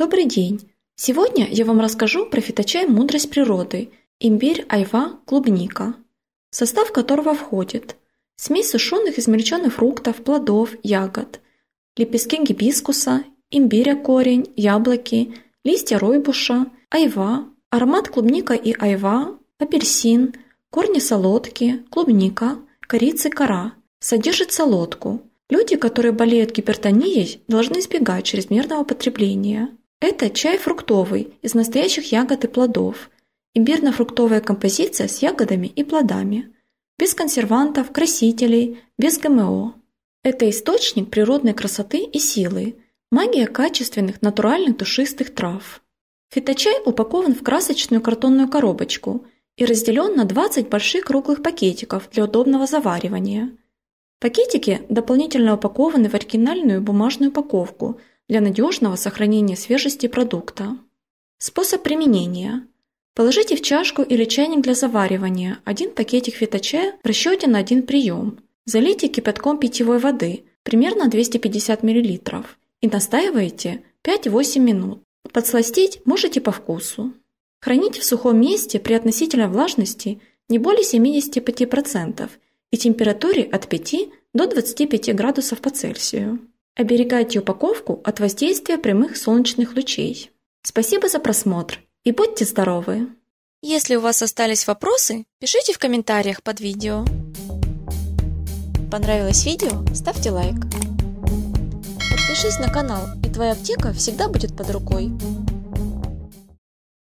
Добрый день! Сегодня я вам расскажу про фиточай «Мудрость природы» имбирь, айва, клубника, в состав которого входит смесь сушеных измельченных фруктов, плодов, ягод, лепестки гибискуса, имбиря корень, яблоки, листья ройбуша, айва, аромат клубника и айва, апельсин, корни солодки, клубника, корицы, кора. Содержит солодку. Люди, которые болеют гипертонией, должны избегать чрезмерного потребления. Это чай фруктовый из настоящих ягод и плодов. Имбирно-фруктовая композиция с ягодами и плодами. Без консервантов, красителей, без ГМО. Это источник природной красоты и силы. Магия качественных, натуральных, душистых трав. Фиточай упакован в красочную картонную коробочку и разделен на 20 больших круглых пакетиков для удобного заваривания. Пакетики дополнительно упакованы в оригинальную бумажную упаковку для надежного сохранения свежести продукта. Способ применения. Положите в чашку или чайник для заваривания один пакетик фиточая в расчете на один прием. Залейте кипятком питьевой воды, примерно 250 мл, и настаивайте 5-8 минут. Подсластить можете по вкусу. Храните в сухом месте при относительной влажности не более 75% и температуре от 5 до 25 градусов по Цельсию. Оберегайте упаковку от воздействия прямых солнечных лучей. Спасибо за просмотр и будьте здоровы! Если у вас остались вопросы, пишите в комментариях под видео. Понравилось видео? Ставьте лайк. Подпишись на канал, и твоя аптека всегда будет под рукой.